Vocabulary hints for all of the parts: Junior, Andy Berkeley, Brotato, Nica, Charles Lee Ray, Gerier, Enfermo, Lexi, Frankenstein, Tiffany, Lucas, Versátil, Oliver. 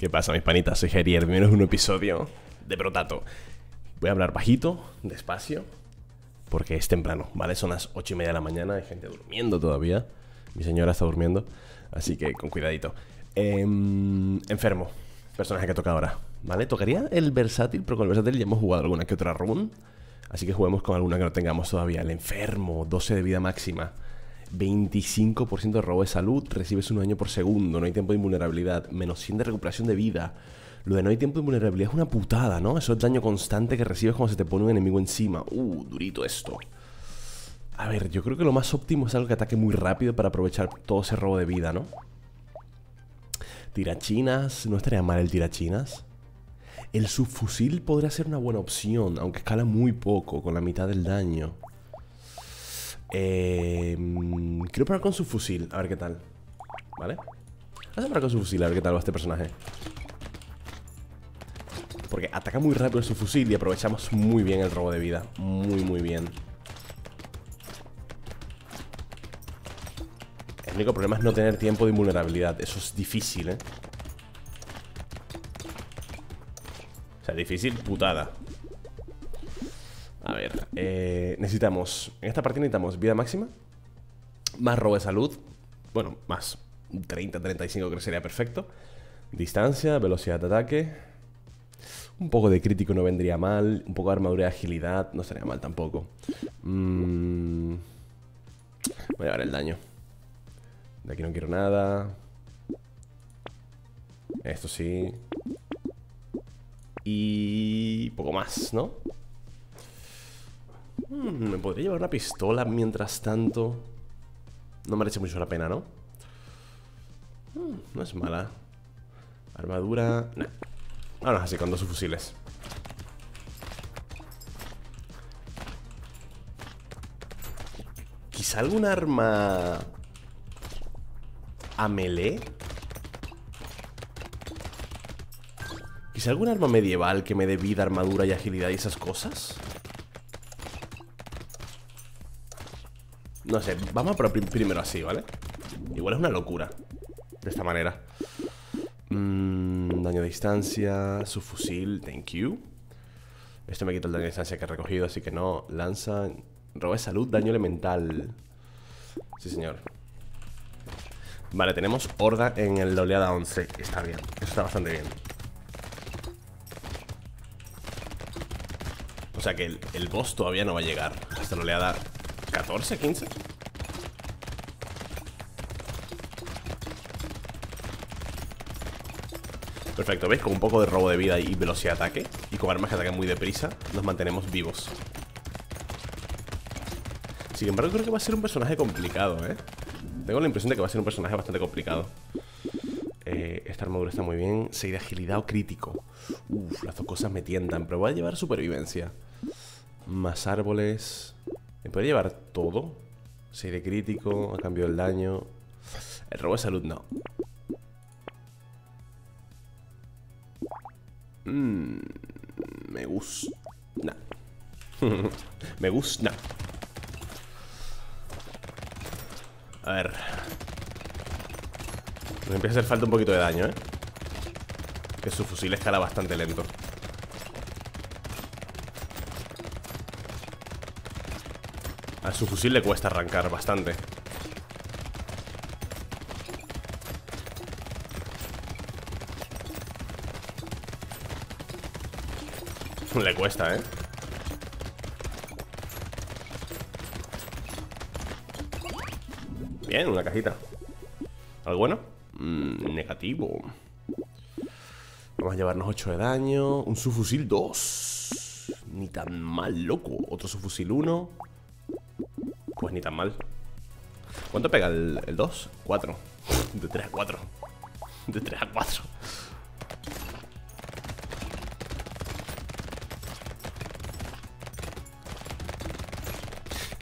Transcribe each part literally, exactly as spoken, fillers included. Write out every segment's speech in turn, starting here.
¿Qué pasa, mis panitas? Soy Gerier, bienvenidos a un episodio de Brotato. Voy a hablar bajito, despacio, porque es temprano, ¿vale? Son las ocho y media de la mañana, hay gente durmiendo todavía. Mi señora está durmiendo, así que con cuidadito. eh, Enfermo, personaje que toca ahora, ¿vale? Tocaría el Versátil, pero con el Versátil ya hemos jugado alguna que otra run, así que juguemos con alguna que no tengamos todavía. El Enfermo, doce de vida máxima, veinticinco por ciento de robo de salud, recibes un daño por segundo, no hay tiempo de invulnerabilidad, menos cien de recuperación de vida. Lo de no hay tiempo de invulnerabilidad es una putada, ¿no? Eso es daño constante que recibes cuando se te pone un enemigo encima. Uh, durito esto. A ver, yo creo que lo más óptimo es algo que ataque muy rápido para aprovechar todo ese robo de vida, ¿no? Tirachinas, no estaría mal el tirachinas. El subfusil podría ser una buena opción, aunque escala muy poco, con la mitad del daño. Eh, quiero probar con su fusil, a ver qué tal. ¿Vale? Vamos a probar con su fusil, a ver qué tal va este personaje. Porque ataca muy rápido el subfusil y aprovechamos muy bien el robo de vida. Muy, muy bien. El único problema es no tener tiempo de invulnerabilidad. Eso es difícil, ¿eh? O sea, difícil, putada. A ver, eh, necesitamos, en esta partida necesitamos vida máxima, más robo de salud, bueno, más treinta, treinta y cinco creo que sería perfecto. Distancia, velocidad de ataque, un poco de crítico no vendría mal, un poco de armadura de agilidad no estaría mal tampoco. Mm, voy a ver el daño. De aquí no quiero nada. Esto sí. Y poco más, ¿no? Me podría llevar una pistola mientras tanto. No merece mucho la pena, ¿no? No es mala. Armadura... Nah. Vámonos así con dos fusiles. Quizá algún arma... a melee. Quizá algún arma medieval que me dé vida, armadura y agilidad y esas cosas. No sé, vamos a probar primero así, ¿vale? Igual es una locura. De esta manera. Mm, daño de distancia. Subfusil, thank you. Esto me quita el daño de distancia que he recogido, así que no. Lanza. Roba de salud, daño elemental. Sí, señor. Vale, tenemos horda en la oleada once. Está bien, eso está bastante bien. O sea que el, el boss todavía no va a llegar hasta la oleada... catorce, quince. Perfecto, ¿veis? Con un poco de robo de vida y velocidad de ataque, y con armas que atacan muy deprisa, nos mantenemos vivos. Sin embargo, creo que va a ser un personaje complicado, ¿eh? Tengo la impresión de que va a ser un personaje bastante complicado. eh, Esta armadura está muy bien. seis de agilidad o crítico. Uf, las dos cosas me tientan, pero voy a llevar supervivencia. Más árboles... ¿Me podría llevar todo? seis de crítico, a cambio del daño. El robo de salud no. Mm, me gusta. Nah. Me gusta. A ver. Nos empieza a hacer falta un poquito de daño, ¿eh? Que su fusil escala bastante lento. A su fusil le cuesta arrancar bastante. Le cuesta, ¿eh? Bien, una cajita. ¿Algo bueno? Mm, negativo. Vamos a llevarnos ocho de daño. Un subfusil dos. Ni tan mal, loco. Otro subfusil uno. Pues ni tan mal. ¿Cuánto pega el, el dos? cuatro. De tres a cuatro. De tres a cuatro.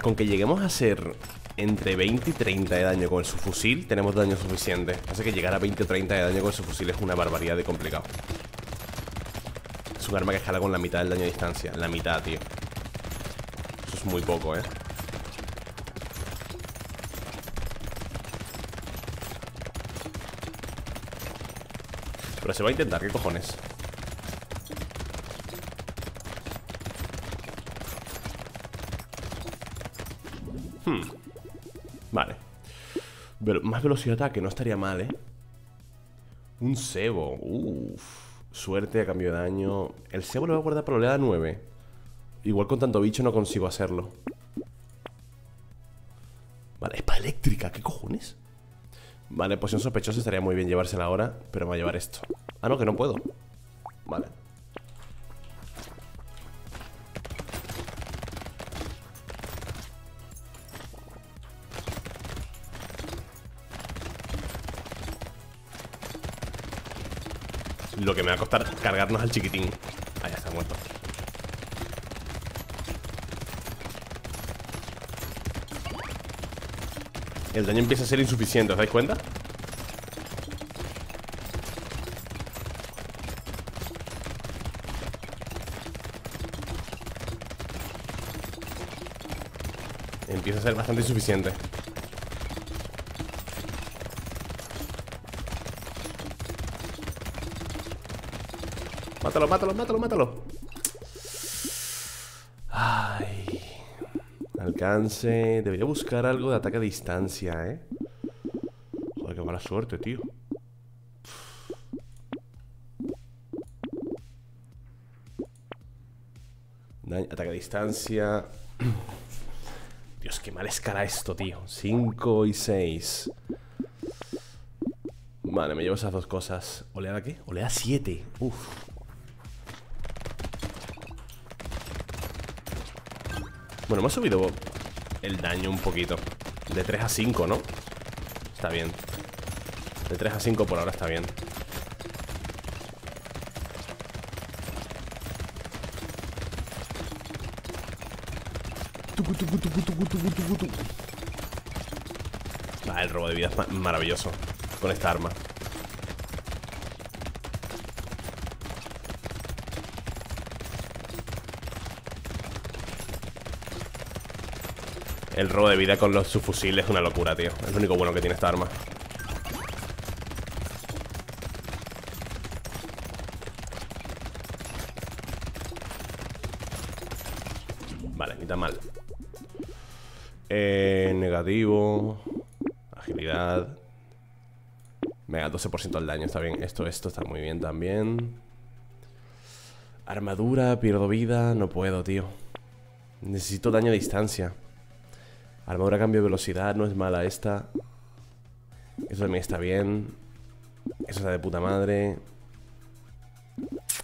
Con que lleguemos a hacer entre veinte y treinta de daño con el subfusil, tenemos daño suficiente. Así que llegar a veinte o treinta de daño con el subfusil es una barbaridad de complicado. Es un arma que escala con la mitad del daño de distancia. La mitad, tío. Eso es muy poco, ¿eh? Pero se va a intentar, ¿qué cojones? Hmm. Vale. Pero más velocidad de ataque, no estaría mal, ¿eh? Un cebo. Uff. Suerte a cambio de daño. El cebo lo voy a guardar para oleada nueve. Igual con tanto bicho no consigo hacerlo. Vale, espada eléctrica, ¿qué cojones? Vale, poción sospechosa estaría muy bien llevársela ahora. Pero me voy a llevar esto. Ah, no, que no puedo. Vale. Lo que me va a costar cargarnos al chiquitín. Ah, ya está muerto. El daño empieza a ser insuficiente, ¿os dais cuenta? Empieza a ser bastante insuficiente. Mátalo, mátalo, mátalo, mátalo. Ay. Alcance. Debería buscar algo de ataque a distancia, ¿eh? Joder, qué mala suerte, tío. Daño, ataque a distancia. Dios, qué mala escala esto, tío. cinco y seis. Vale, me llevo esas dos cosas. ¿Oleada qué? Oleada siete. Uf. Bueno, me ha subido el daño un poquito. De tres a cinco, ¿no? Está bien. De tres a cinco por ahora está bien. Ah, el robo de vida es maravilloso con esta arma. El robo de vida con los subfusiles es una locura, tío. Es lo único bueno que tiene esta arma. Vale, ni tan mal. Eh, negativo. Agilidad. Venga, doce por ciento del daño, está bien. Esto, esto está muy bien también. Armadura, pierdo vida. No puedo, tío. Necesito daño a distancia. Armadura a cambio de velocidad, no es mala esta. Eso también está bien. Eso está de puta madre.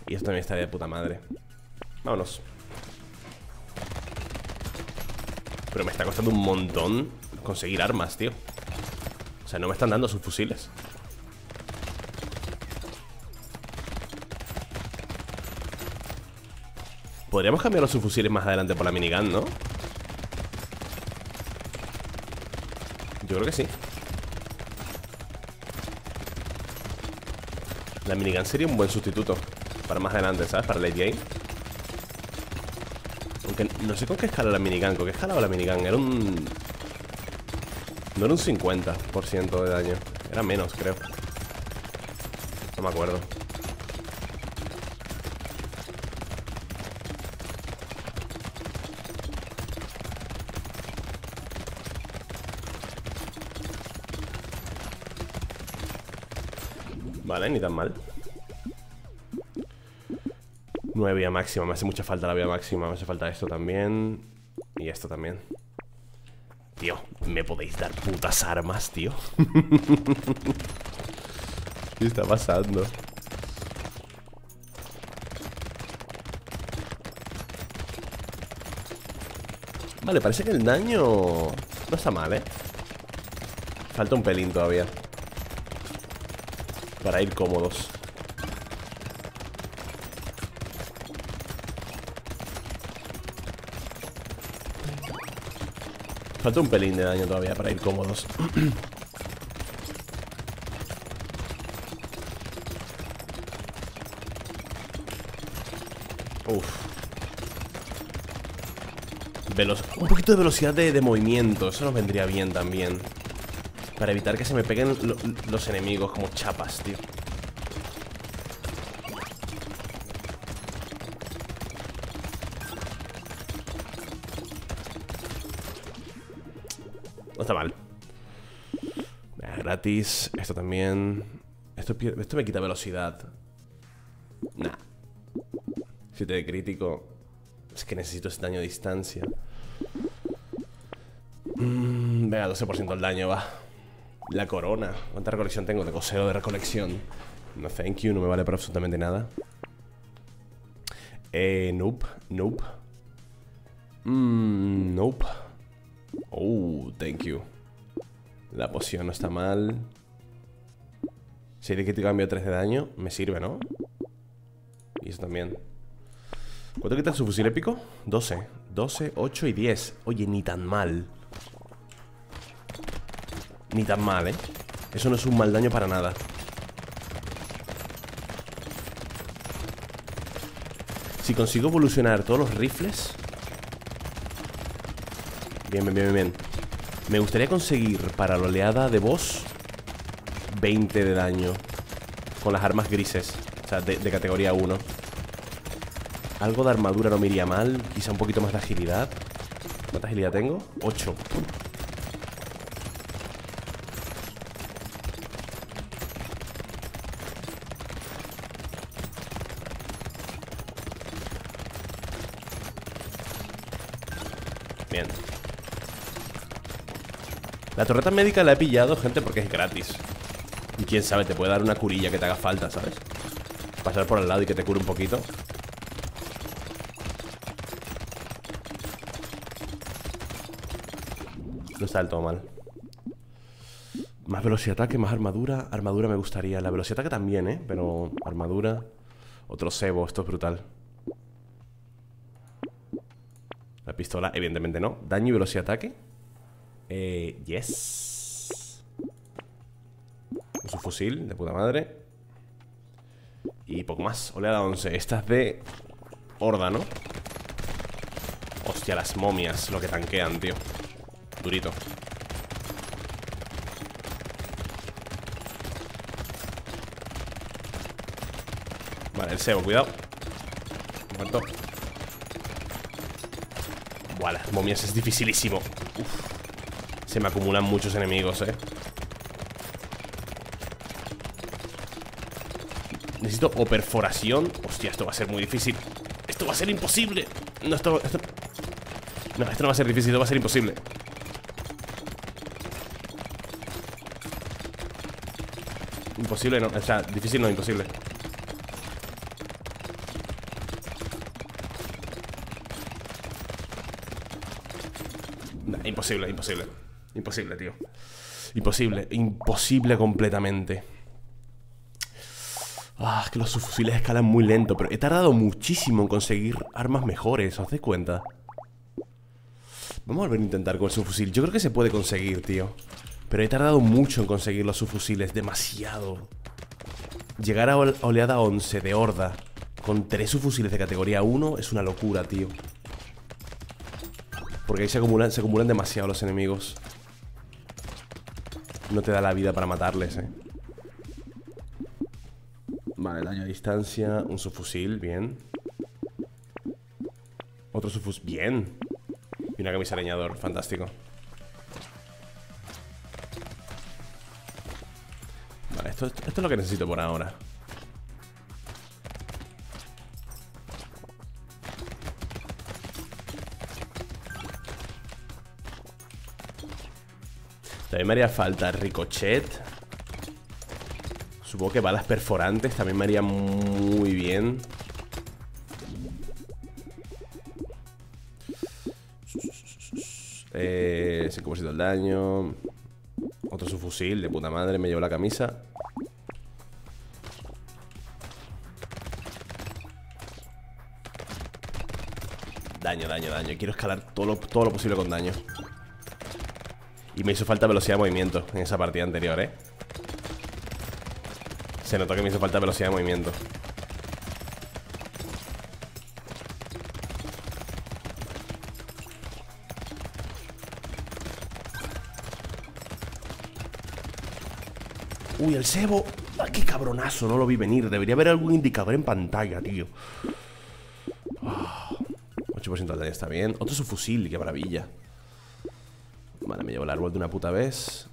Y esto también está de puta madre. Vámonos. Pero me está costando un montón conseguir armas, tío. O sea, no me están dando sus fusiles. Podríamos cambiar los subfusiles más adelante por la minigun, ¿no? Yo creo que sí. La minigun sería un buen sustituto para más adelante, ¿sabes? Para late game. Aunque no sé con qué escala la minigun. ¿Con qué escala la minigun? Era un... No era un cincuenta por ciento de daño. Era menos, creo. No me acuerdo. Vale, ni tan mal. Nueva vida máxima. Me hace mucha falta la vida máxima. Me hace falta esto también. Y esto también. Tío, ¿me podéis dar putas armas, tío? ¿Qué está pasando? Vale, parece que el daño no está mal, ¿eh? Falta un pelín todavía para ir cómodos. Falta un pelín de daño todavía para ir cómodos. Uf. Veloz. Un poquito de velocidad de, de movimiento. Eso nos vendría bien también, para evitar que se me peguen lo, los enemigos como chapas, tío. No está mal. Es gratis. Esto también. Esto, esto me quita velocidad. Nah. siete de crítico. Es que necesito ese daño a distancia. Mm, venga, doce por ciento del daño, va. La corona. ¿Cuánta recolección tengo? De coseo de recolección. No, thank you. No me vale para absolutamente nada. Eh, nope. Nope. Mmm, nope. Oh, thank you. La poción no está mal. Si de que te cambio tres de daño, me sirve, ¿no? Y eso también. ¿Cuánto quita su fusil épico? doce. doce, ocho y diez. Oye, ni tan mal. Ni tan mal, ¿eh? Eso no es un mal daño para nada. Si consigo evolucionar todos los rifles... Bien, bien, bien, bien. Me gustaría conseguir para la oleada de boss veinte de daño con las armas grises. O sea, de, de categoría uno. Algo de armadura no me iría mal. Quizá un poquito más de agilidad. ¿Cuánta agilidad tengo? ocho. Bien. La torreta médica la he pillado, gente, porque es gratis. Y quién sabe, te puede dar una curilla que te haga falta, ¿sabes? Pasar por al lado y que te cure un poquito. No está del todo mal. Más velocidad de ataque, más armadura. Armadura me gustaría. La velocidad de ataque también, ¿eh? Pero armadura. Otro cebo, esto es brutal. La pistola, evidentemente no. Daño y velocidad de ataque. Eh, yes. Su fusil, de puta madre. Y poco más. Oleada once. Esta es de horda, ¿no? Hostia, las momias. Lo que tanquean, tío. Durito. Vale, el cebo, cuidado. Muerto. Buah, las momias es dificilísimo. Uf. Se me acumulan muchos enemigos, eh. Necesito o perforación. Hostia, esto va a ser muy difícil. Esto va a ser imposible. No, esto, esto... No, esto no va a ser difícil, esto va a ser imposible. Imposible no, o sea, difícil no, imposible. Nah, imposible, imposible. Imposible, tío. Imposible, imposible completamente. Ah, es que los subfusiles escalan muy lento. Pero he tardado muchísimo en conseguir armas mejores, ¿os dais cuenta? Vamos a volver a intentar con el subfusil. Yo creo que se puede conseguir, tío. Pero he tardado mucho en conseguir los subfusiles. Demasiado. Llegar a oleada once de horda con tres subfusiles de categoría uno es una locura, tío. Porque ahí se acumulan, se acumulan demasiado los enemigos. No te da la vida para matarles, eh. Vale, daño a distancia. Un subfusil, bien. Otro subfusil, bien. Y una camisa leñador, fantástico. Vale, esto, esto es lo que necesito por ahora. También me haría falta ricochet. Supongo que balas perforantes también me haría muy bien. Eh, cinco por ciento del daño. Otro subfusil, de puta madre, me llevo la camisa. Daño, daño, daño. Quiero escalar todo lo, todo lo posible con daño. Y me hizo falta velocidad de movimiento en esa partida anterior, ¿eh? Se notó que me hizo falta velocidad de movimiento. ¡Uy, el cebo! ¡Ah, qué cabronazo! No lo vi venir. Debería haber algún indicador en pantalla, tío. Oh, ocho por ciento de daño está bien. Otro subfusil, qué maravilla. Vale, me llevo el árbol de una puta vez.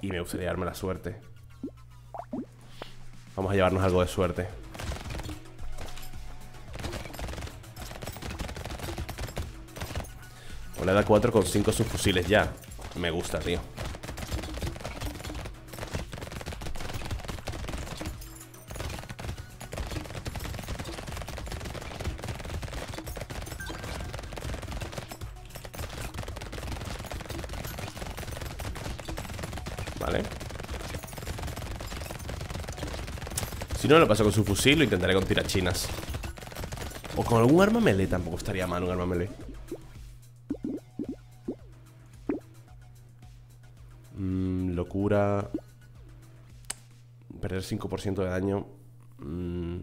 Y me gustaría darme la suerte. Vamos a llevarnos algo de suerte. Moneda cuatro con cinco subfusiles ya. Me gusta, tío. Vale. Si no, lo paso con su fusil, lo intentaré con tirachinas. O con algún arma melee, tampoco estaría mal un arma melee. Mm, locura. Perder cinco por ciento de daño. Mm.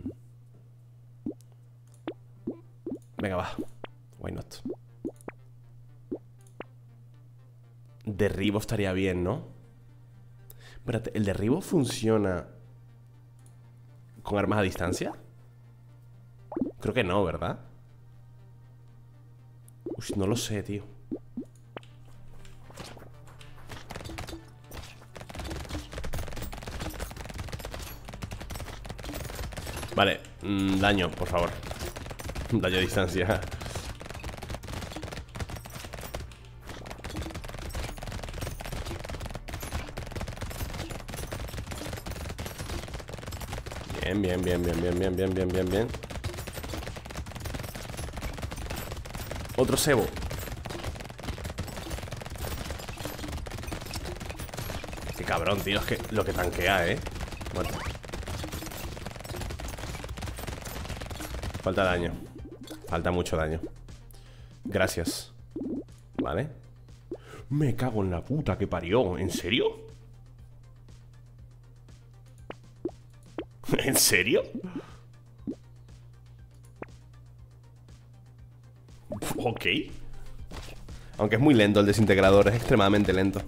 Venga, va. Why not? Derribo estaría bien, ¿no? Espérate, ¿el derribo funciona con armas a distancia? Creo que no, ¿verdad? Uy, no lo sé, tío. Vale, mmm, daño, por favor. Daño a distancia. Bien, bien, bien, bien, bien, bien, bien, bien, bien, bien. Otro cebo. Qué cabrón, tío, es que lo que tanquea, eh. Bueno. Falta daño. Falta mucho daño. Gracias. Vale. Me cago en la puta que parió. ¿En serio? ¿En serio? Ok. Aunque es muy lento el desintegrador. Es extremadamente lento.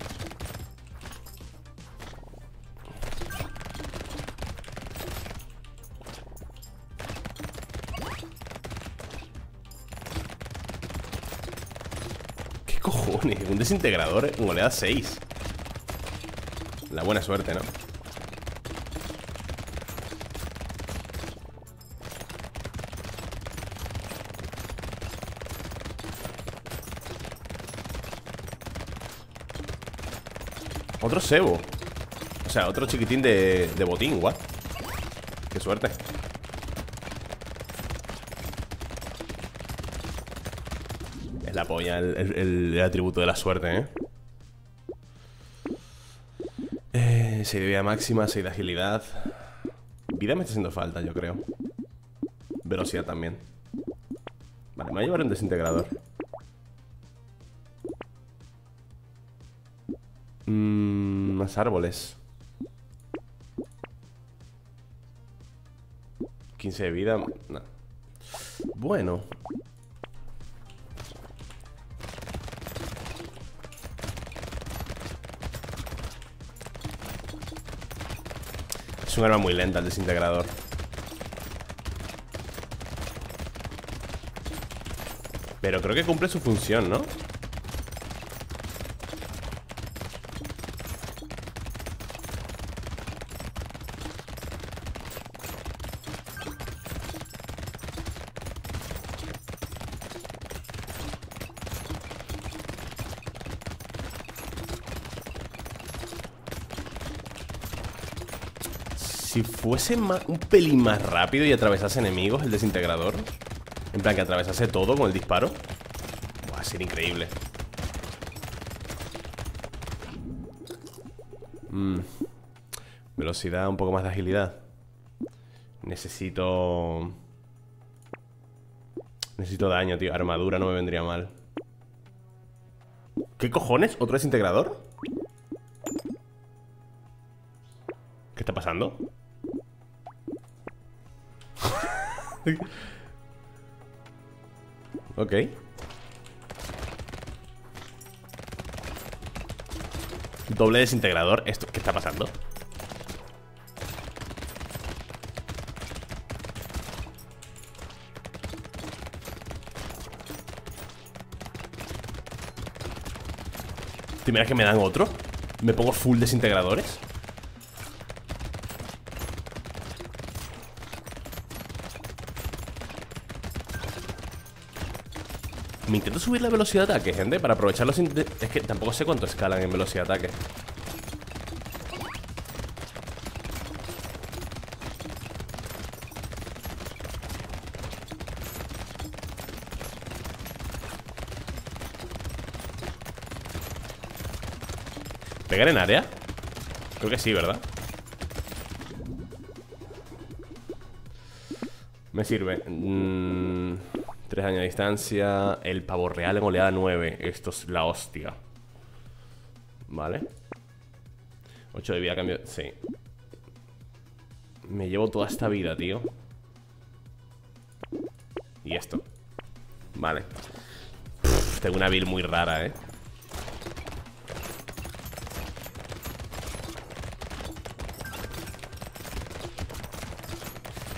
¿Qué cojones? Un desintegrador en oleada seis. La buena suerte, ¿no? Otro cebo. O sea, otro chiquitín de, de botín, guau. Qué suerte. Es la polla el, el, el atributo de la suerte, ¿eh? eh seis de vida máxima, seis de agilidad. Vida me está haciendo falta, yo creo. Velocidad también. Vale, me voy a llevar un desintegrador. Más árboles. quince de vida. No. Bueno. Es un arma muy lenta el desintegrador. Pero creo que cumple su función, ¿no? Si fuese más, un pelín más rápido y atravesase enemigos el desintegrador. En plan que atravesase todo con el disparo. Va a ser increíble. mm. Velocidad, un poco más de agilidad. Necesito... Necesito daño, tío. Armadura no me vendría mal. ¿Qué cojones? ¿Otro desintegrador? ¿Qué está pasando? Ok. Doble desintegrador. Esto, ¿qué está pasando? ¿Te imaginas que me dan otro? ¿Me pongo full desintegradores? Me intento subir la velocidad de ataque, gente, para aprovechar los... Es que tampoco sé cuánto escalan en velocidad de ataque. ¿Pegar en área? Creo que sí, ¿verdad? Me sirve. mm, Tres años de distancia. El pavo real en oleada nueve. Esto es la hostia. Vale. Ocho de vida, cambio. Sí. Me llevo toda esta vida, tío. Y esto. Vale. Pff, tengo una build muy rara, eh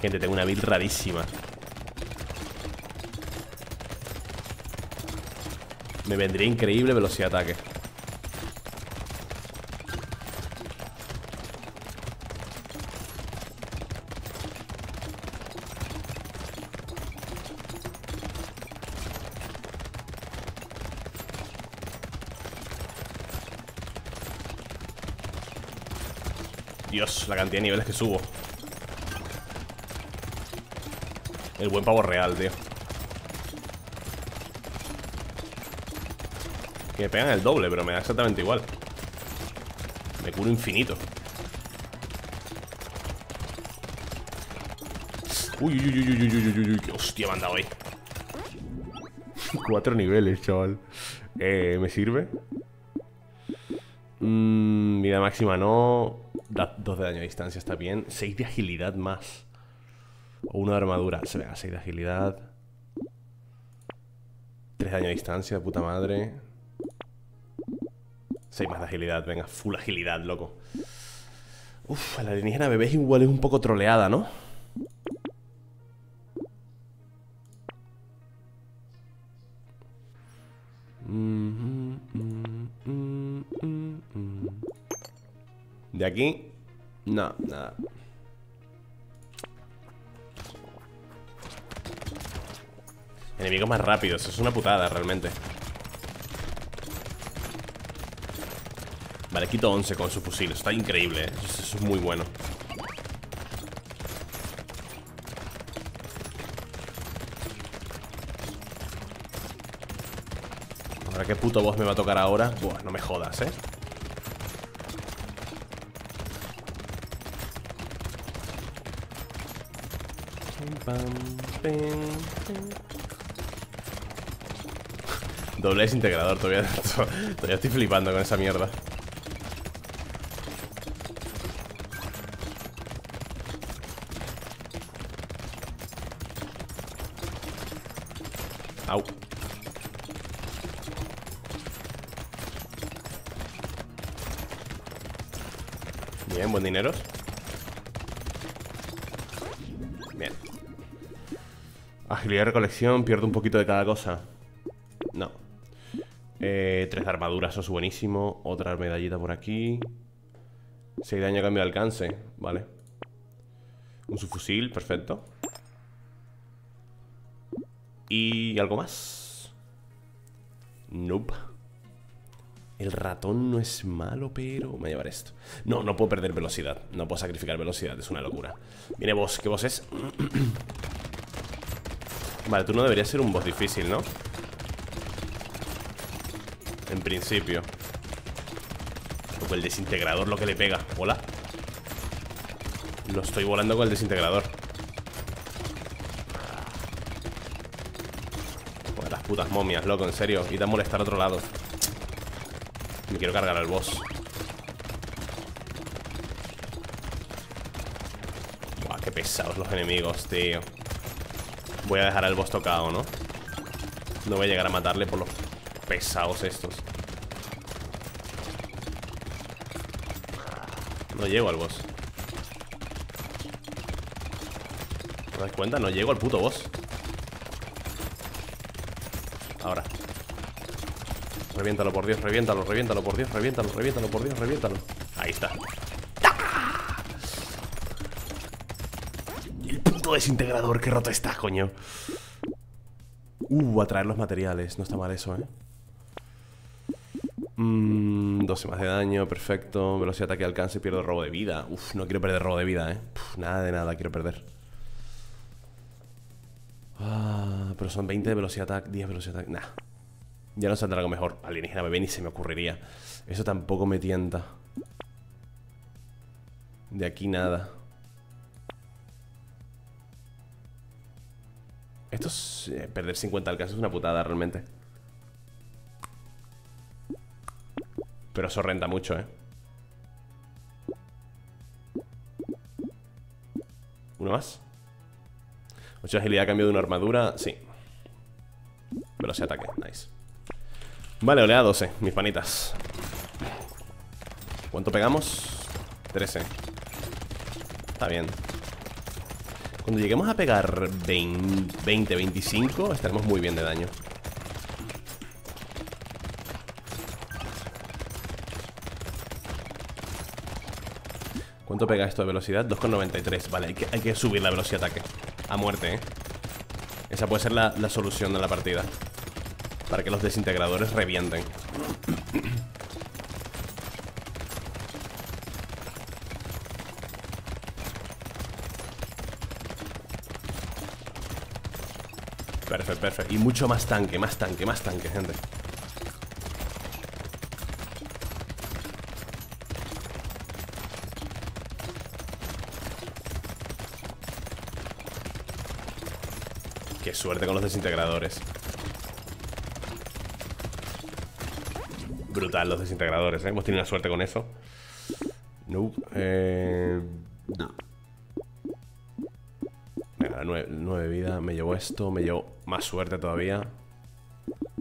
gente, tengo una build rarísima. Me vendría increíble velocidad de ataque. Dios, la cantidad de niveles que subo. El buen pavo real, tío. Que me pegan el doble, pero me da exactamente igual. Me curo infinito. Uy, uy, uy, uy, uy, uy, uy, uy, qué hostia me han dado ahí. Cuatro niveles, chaval. Eh, ¿me sirve? Mm, vida máxima no. Da dos de daño a distancia, está bien. Seis de agilidad más. O uno de armadura. Se me da seis de agilidad. Tres de daño a distancia, puta madre. Seis más de agilidad, venga, full agilidad, loco. Uf, la alienígena bebé es igual, es un poco troleada, ¿no? De aquí, no, nada. Enemigos más rápidos, eso es una putada realmente. Vale, quito once con su fusil, está increíble, ¿eh? Eso, eso es muy bueno. Ahora qué puto boss me va a tocar ahora. Buah, no me jodas, eh. Doble desintegrador, todavía, todavía estoy flipando con esa mierda. Au. Bien, buen dinero. Bien. Agilidad de recolección, pierdo un poquito de cada cosa. No. Eh, tres de armadura, eso es buenísimo. Otra medallita por aquí. Seis de daño a cambio de alcance, vale. Un subfusil, perfecto. ¿Y algo más? Nope. El ratón no es malo, pero me voy a llevar esto. No, no puedo perder velocidad. No puedo sacrificar velocidad, es una locura. Viene boss, ¿qué boss es? Vale, tú no deberías ser un boss difícil, ¿no? En principio. Porque el desintegrador lo que le pega. Hola. Lo estoy volando con el desintegrador. Putas momias, loco, en serio. Y tan molestar a otro lado. Me quiero cargar al boss. Buah, qué pesados los enemigos, tío. Voy a dejar al boss tocado, ¿no? No voy a llegar a matarle por los pesados estos. No llego al boss. ¿Te das cuenta? No llego al puto boss. Ahora. Reviéntalo, por Dios, reviéntalo, reviéntalo, por Dios, reviéntalo, reviéntalo, por Dios, reviéntalo. Ahí está. ¡Ah! El puto desintegrador, qué roto está, coño. Uh, a traer los materiales, no está mal eso, eh. Mmm, doce más de daño, perfecto. Velocidad, ataque, alcance, pierdo robo de vida. Uf, no quiero perder robo de vida, eh. Uf, nada de nada quiero perder. Ah, pero son veinte de velocidad ataque, diez de velocidad ataque. Nah. Ya no saldrá algo mejor. Alienígena bebé ni se me ocurriría. Eso tampoco me tienta. De aquí nada. Esto es... Eh, perder cincuenta alcances es una putada realmente. Pero eso renta mucho, ¿eh? ¿Uno más? ocho agilidad a cambio de una armadura. Sí. Velocidad de ataque. Nice. Vale, olea doce, mis panitas. ¿Cuánto pegamos? trece. Está bien. Cuando lleguemos a pegar veinte, veinticinco, estaremos muy bien de daño. ¿Cuánto pega esto de velocidad? dos coma noventa y tres. Vale, hay que, hay que subir la velocidad de ataque. A muerte, ¿eh? Esa puede ser la, la solución de la partida. Para que los desintegradores revienten. Perfecto, perfecto. Y mucho más tanque, más tanque, más tanque, gente. Qué suerte con los desintegradores. Brutal los desintegradores, ¿eh? Hemos tenido una suerte con eso. No. Eh... No. Venga, nueve vida. Me llevo esto. Me llevo más suerte todavía.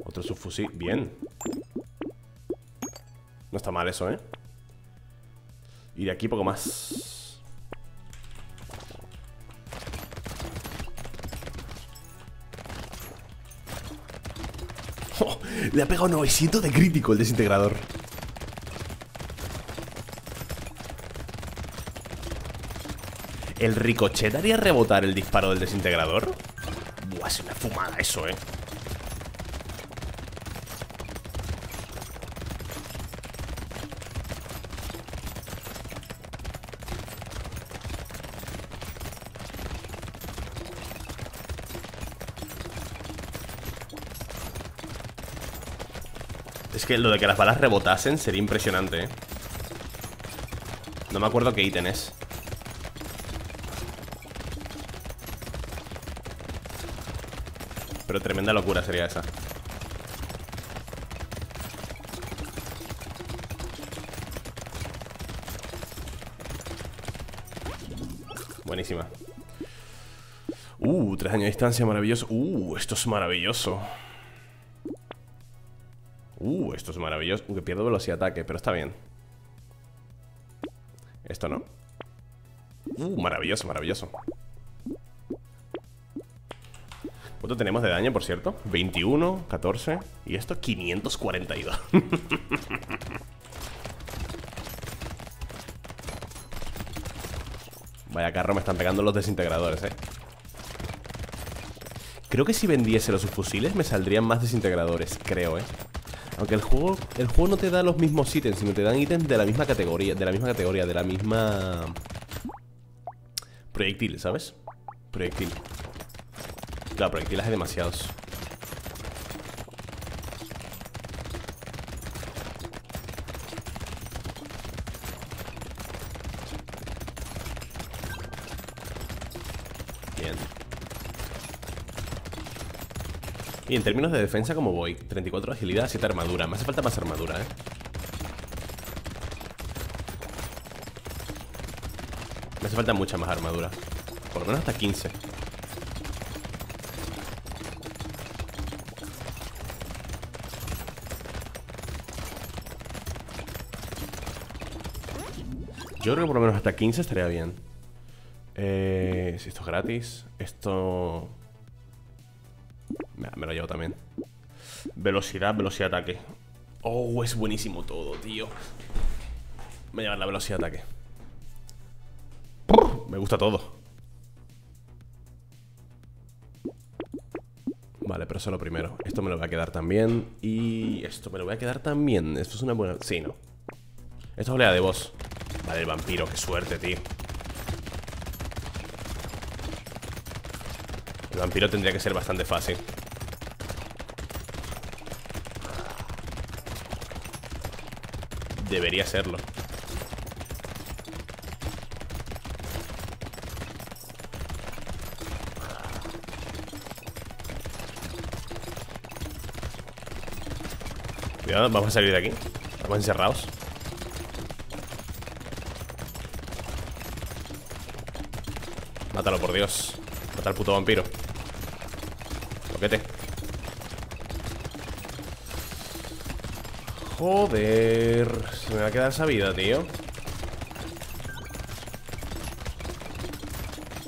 Otro subfusil. Bien. No está mal eso, ¿eh? Y de aquí poco más. ¡Oh! Le ha pegado novecientos de crítico el desintegrador. ¿El ricochet haría rebotar el disparo del desintegrador? Buah, es una fumada eso, eh. Es que lo de que las balas rebotasen sería impresionante, ¿eh? No me acuerdo qué ítem es. Pero tremenda locura sería esa. Buenísima. Uh, tres años de distancia, maravilloso. Uh, esto es maravilloso. Uh, esto es maravilloso. Aunque pierdo velocidad de ataque, pero está bien. Esto no. Uh, maravilloso, maravilloso. ¿Cuánto tenemos de daño, por cierto? veintiuno, catorce. Y esto, quinientos cuarenta y dos. Vaya carro me están pegando los desintegradores, eh. Creo que si vendiese los subfusiles me saldrían más desintegradores, creo, eh. Aunque el juego, el juego no te da los mismos ítems, sino te dan ítems de la misma categoría, de la misma categoría, de la misma... Proyectil, ¿sabes? Proyectil. Claro, proyectiles hay demasiados. Bien. Y en términos de defensa, ¿cómo voy? treinta y cuatro de agilidad, siete de armadura. Me hace falta más armadura, ¿eh? Me hace falta mucha más armadura. Por lo menos hasta quince. Yo creo que por lo menos hasta quince estaría bien. Eh, si esto es gratis. Esto... Nah, me lo llevo también. Velocidad, velocidad, ataque. Oh, es buenísimo todo, tío. Voy a llevar la velocidad de ataque. Me gusta todo. Vale, pero eso es lo primero. Esto me lo voy a quedar también. Y esto me lo voy a quedar también. Esto es una buena... Sí, no. Esto es oleada de boss. Vale, el vampiro, qué suerte, tío. El vampiro tendría que ser bastante fácil. Debería serlo. Cuidado, vamos a salir de aquí. Estamos encerrados. Mátalo, por Dios. Mata al puto vampiro. Loquete. Joder, se me va a quedar esa vida, tío.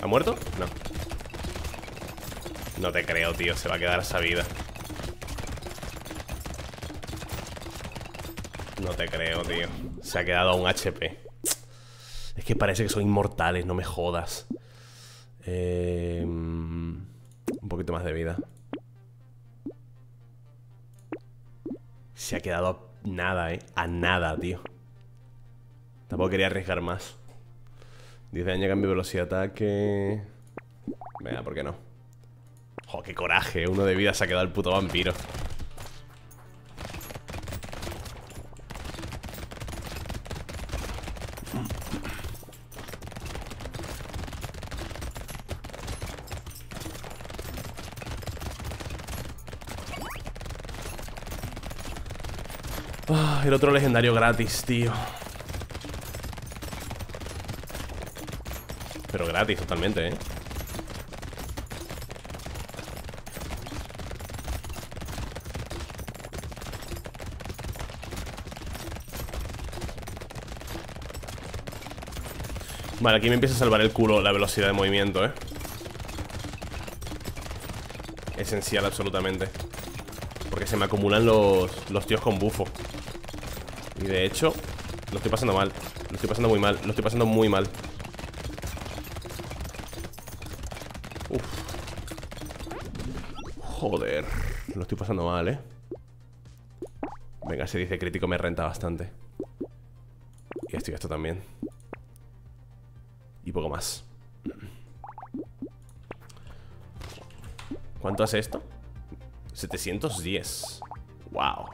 ¿Ha muerto? No. No te creo, tío, se va a quedar esa vida. No te creo, tío. Se ha quedado a un H P. Es que parece que son inmortales, no me jodas. Eh, un poquito más de vida. Se ha quedado a nada, eh. A nada, tío. Tampoco quería arriesgar más. diez daño, cambio de velocidad de ataque. Venga, ¿por qué no? ¡Oh, qué coraje! Uno de vida se ha quedado el puto vampiro. El otro legendario gratis, tío. Pero gratis totalmente, ¿eh? Vale, aquí me empieza a salvar el culo la velocidad de movimiento, ¿eh? Esencial absolutamente. Porque se me acumulan los, los tíos con bufo. Y de hecho, lo estoy pasando mal. Lo estoy pasando muy mal, lo estoy pasando muy mal. Uf. Joder, lo estoy pasando mal, eh. Venga, se dice crítico, me renta bastante. Y esto y esto también. Y poco más. ¿Cuánto hace esto? setecientos diez. Wow.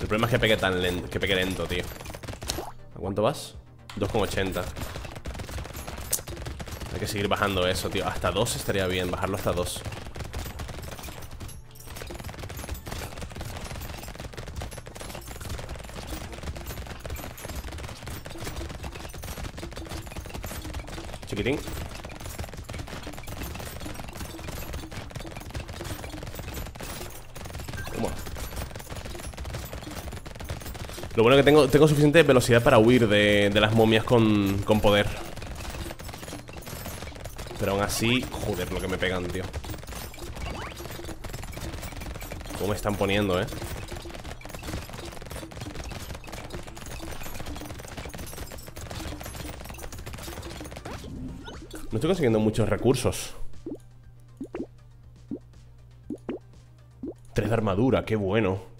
El problema es que pegue tan lento, que pegue lento, tío. ¿A cuánto vas? dos coma ochenta. Hay que seguir bajando eso, tío. Hasta dos estaría bien, bajarlo hasta dos. Chiquitín. Lo bueno que tengo, tengo suficiente velocidad para huir de, de las momias con, con poder. Pero aún así, joder, lo que me pegan, tío. Cómo me están poniendo, eh. No estoy consiguiendo muchos recursos. Tres de armadura, qué bueno.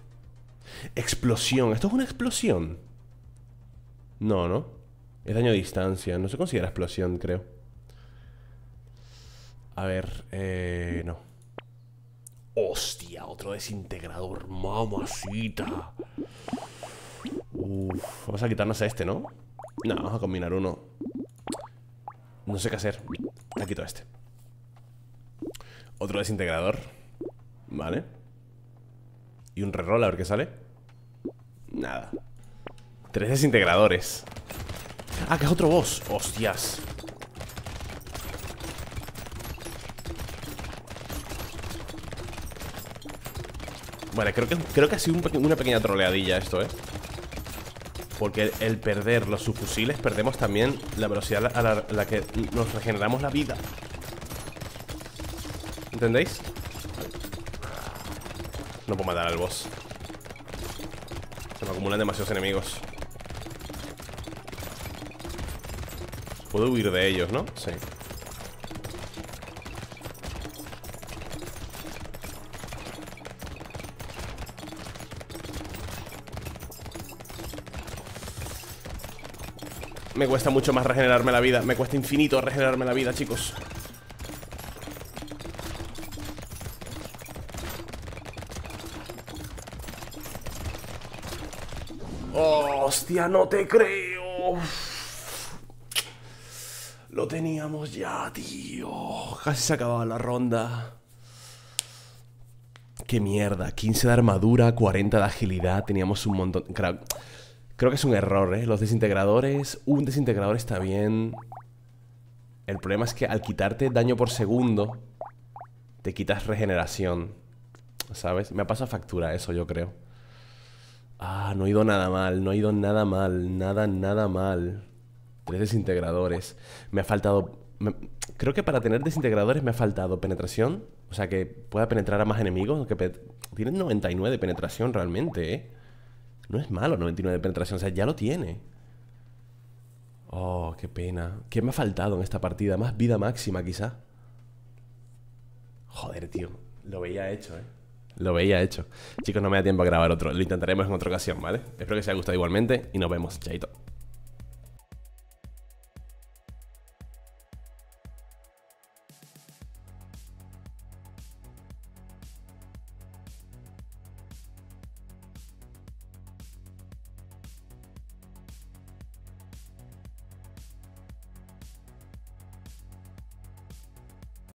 Explosión, ¿esto es una explosión? No, ¿no? Es daño a distancia, no se considera explosión, creo. A ver, eh... no. ¡Hostia! Otro desintegrador, mamacita. Uff, vamos a quitarnos a este, ¿no? No, vamos a combinar uno. No sé qué hacer. Le quito a este. Otro desintegrador. Vale. Y un reroll, a ver qué sale. Nada. Tres desintegradores. Ah, que es otro boss. Hostias. Vale, creo que, creo que ha sido un, una pequeña troleadilla esto, eh. Porque el perder los subfusiles, perdemos también la velocidad a la, a la que nos regeneramos la vida. ¿Entendéis? No puedo matar al boss. Se me acumulan demasiados enemigos. Puedo huir de ellos, ¿no? Sí. Me cuesta mucho más regenerarme la vida. Me cuesta infinito regenerarme la vida, chicos. Oh, hostia, no te creo. Lo teníamos ya, tío. Casi se acababa la ronda. Qué mierda. quince de armadura, cuarenta de agilidad. Teníamos un montón... Creo que es un error, ¿eh? Los desintegradores... Un desintegrador está bien. El problema es que al quitarte daño por segundo te quitas regeneración, ¿sabes? Me pasa factura eso, yo creo. Ah, no ha ido nada mal. No ha ido nada mal. Nada, nada mal. Tres desintegradores. Me ha faltado... Me... Creo que para tener desintegradores me ha faltado penetración. O sea, que pueda penetrar a más enemigos. Que pe... Tienen noventa y nueve de penetración realmente, ¿eh? No es malo, noventa y nueve de penetración, o sea, ya lo tiene. Oh, qué pena. ¿Qué me ha faltado en esta partida? Más vida máxima, quizá. Joder, tío. Lo veía hecho, ¿eh? Lo veía hecho. Chicos, no me da tiempo a grabar otro. Lo intentaremos en otra ocasión, ¿vale? Espero que os haya gustado igualmente y nos vemos. Chaito.